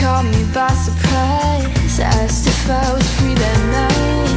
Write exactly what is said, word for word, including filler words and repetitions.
caught me by surprise. Asked if I was free that night.